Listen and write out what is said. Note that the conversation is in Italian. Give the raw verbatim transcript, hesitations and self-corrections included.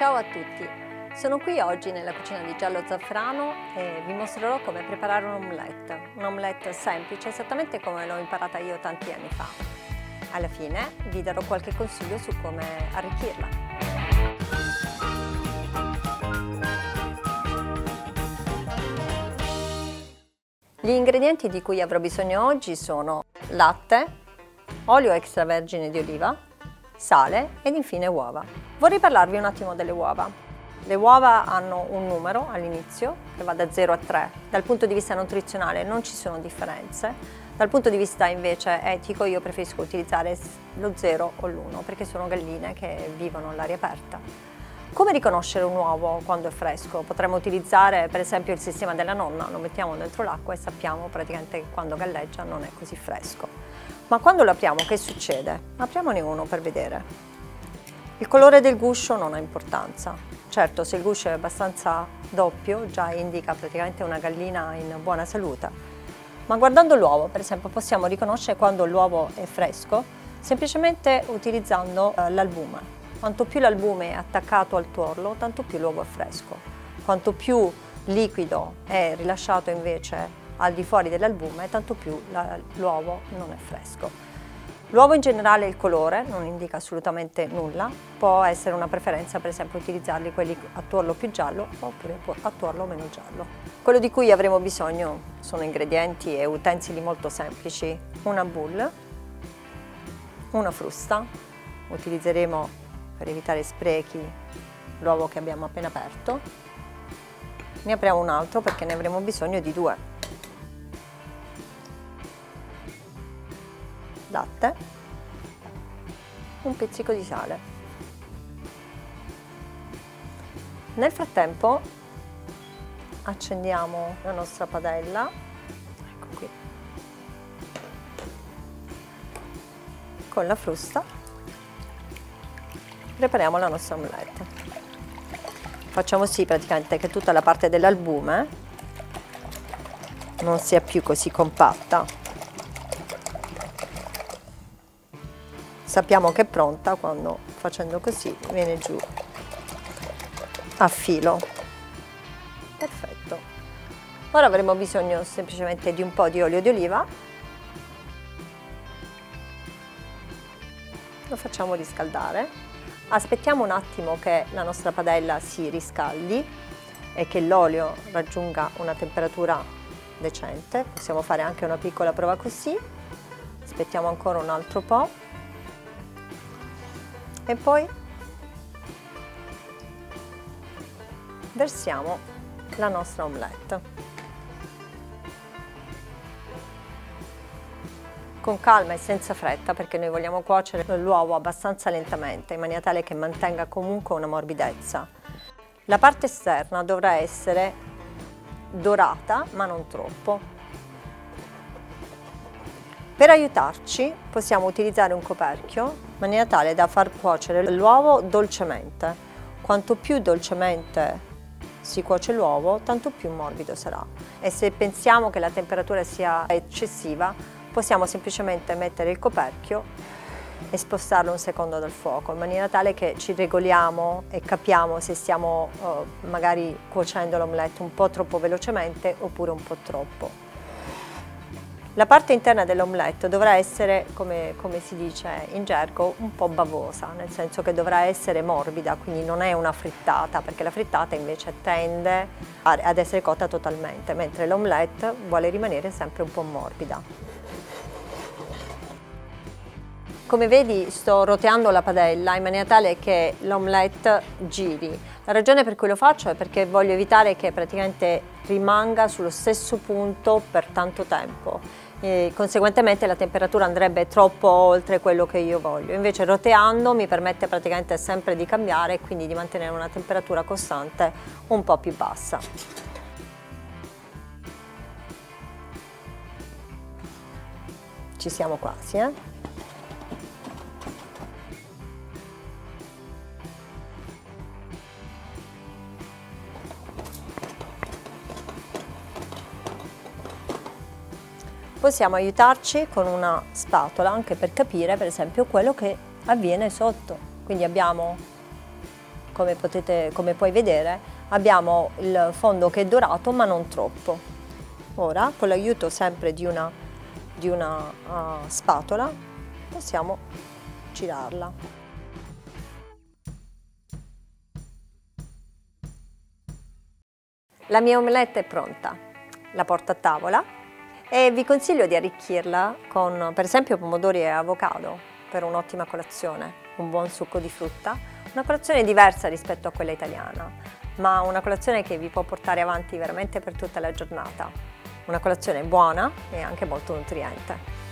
Ciao a tutti, sono qui oggi nella cucina di Giallozafferano e vi mostrerò come preparare un omelette, un omelette semplice, esattamente come l'ho imparata io tanti anni fa. Alla fine vi darò qualche consiglio su come arricchirla. Gli ingredienti di cui avrò bisogno oggi sono latte, olio extravergine di oliva, sale ed infine uova. Vorrei parlarvi un attimo delle uova. Le uova hanno un numero all'inizio che va da zero a tre. Dal punto di vista nutrizionale non ci sono differenze. Dal punto di vista invece etico io preferisco utilizzare lo zero o l'uno perché sono galline che vivono all'aria aperta. Come riconoscere un uovo quando è fresco? Potremmo utilizzare per esempio il sistema della nonna, lo mettiamo dentro l'acqua e sappiamo praticamente che quando galleggia non è così fresco. Ma quando lo apriamo che succede? Apriamone uno per vedere. Il colore del guscio non ha importanza, certo se il guscio è abbastanza doppio già indica praticamente una gallina in buona salute, ma guardando l'uovo per esempio possiamo riconoscere quando l'uovo è fresco semplicemente utilizzando eh, l'albume. Quanto più l'albume è attaccato al tuorlo tanto più l'uovo è fresco, quanto più liquido è rilasciato invece al di fuori dell'albume tanto più l'uovo non è fresco. L'uovo in generale, il colore non indica assolutamente nulla, può essere una preferenza per esempio utilizzarli quelli a tuorlo più giallo oppure a tuorlo meno giallo. Quello di cui avremo bisogno sono ingredienti e utensili molto semplici, una boule, una frusta, utilizzeremo per evitare sprechi l'uovo che abbiamo appena aperto, ne apriamo un altro perché ne avremo bisogno di due. Latte, un pizzico di sale. Nel frattempo accendiamo la nostra padella, ecco qui, con la frusta prepariamo la nostra omelette. Facciamo sì praticamente che tutta la parte dell'albume non sia più così compatta. Sappiamo che è pronta quando, facendo così, viene giù a filo. Perfetto. Ora avremo bisogno semplicemente di un po' di olio di oliva. Lo facciamo riscaldare. Aspettiamo un attimo che la nostra padella si riscaldi e che l'olio raggiunga una temperatura decente. Possiamo fare anche una piccola prova così. Aspettiamo ancora un altro po'. E poi versiamo la nostra omelette. Con calma e senza fretta perché noi vogliamo cuocere l'uovo abbastanza lentamente in maniera tale che mantenga comunque una morbidezza. La parte esterna dovrà essere dorata ma non troppo. Per aiutarci possiamo utilizzare un coperchio in maniera tale da far cuocere l'uovo dolcemente. Quanto più dolcemente si cuoce l'uovo, tanto più morbido sarà. E se pensiamo che la temperatura sia eccessiva, possiamo semplicemente mettere il coperchio e spostarlo un secondo dal fuoco, in maniera tale che ci regoliamo e capiamo se stiamo eh, magari cuocendo l'omelette un po' troppo velocemente oppure un po' troppo. La parte interna dell'omelette dovrà essere, come, come si dice in gergo, un po' bavosa, nel senso che dovrà essere morbida, quindi non è una frittata, perché la frittata invece tende a, ad essere cotta totalmente, mentre l'omelette vuole rimanere sempre un po' morbida. Come vedi sto roteando la padella in maniera tale che l'omelette giri. La ragione per cui lo faccio è perché voglio evitare che praticamente rimanga sullo stesso punto per tanto tempo. E conseguentemente la temperatura andrebbe troppo oltre quello che io voglio. Invece roteando mi permette praticamente sempre di cambiare e quindi di mantenere una temperatura costante un po' più bassa. Ci siamo quasi, eh? Possiamo aiutarci con una spatola anche per capire per esempio quello che avviene sotto, quindi abbiamo come, potete, come puoi vedere, abbiamo il fondo che è dorato ma non troppo. Ora, con l'aiuto sempre di una, di una uh, spatola, possiamo girarla. La mia omelette è pronta, la porto a tavola e vi consiglio di arricchirla con per esempio pomodori e avocado per un'ottima colazione, un buon succo di frutta, una colazione diversa rispetto a quella italiana, ma una colazione che vi può portare avanti veramente per tutta la giornata, una colazione buona e anche molto nutriente.